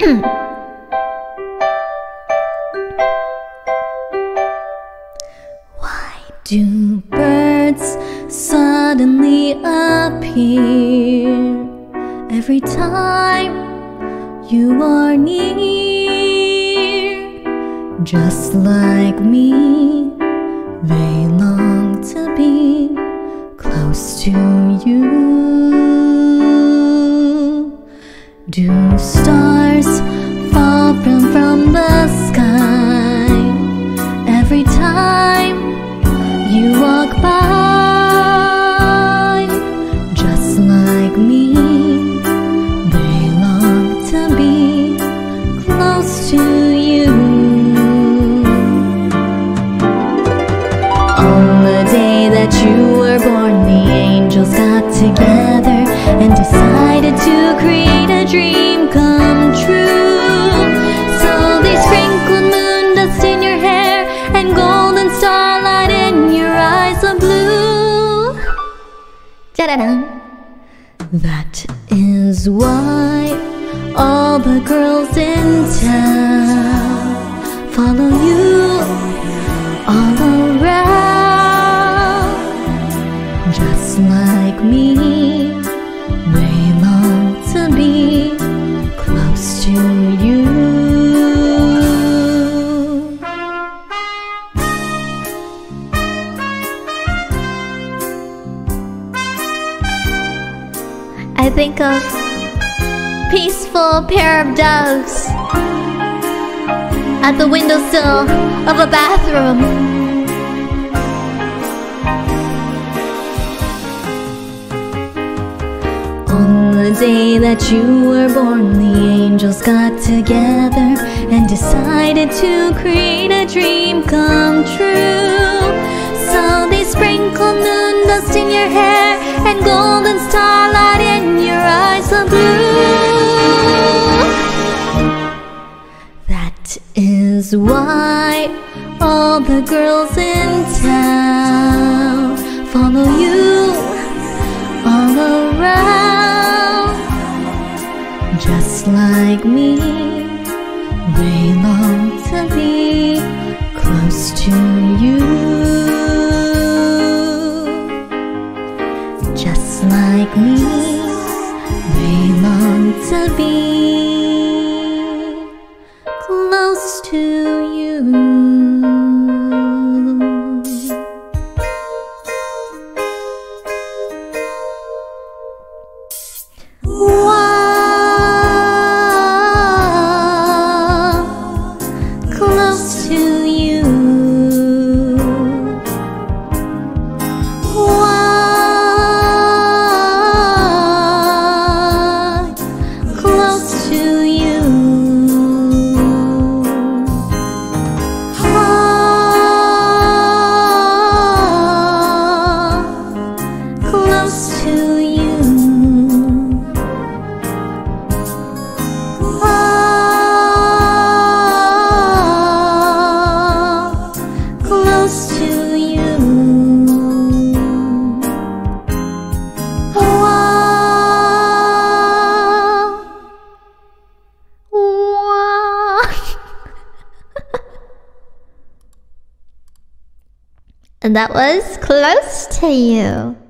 Why do birds suddenly appear every time you are near? Just like me, they long to be close to you. Do stars fall from the sky every time you walk by? Just like me, they long to be close to you. On the day that you were born, the angels got together and decided to create a dream come true. That is why all the girls in town follow you all around. Just like me, they long to be close to you. I think of peaceful pair of doves at the windowsill of a bathroom. On the day that you were born, the angels got together and decided to create a dream come true. So they sprinkled moon dust in your hair and golden starlight in your eyes of blue. That is why all the girls in town follow you all around. Just like me, they long to be close to you. Just like me, they long to be close to you. And that was Close to You.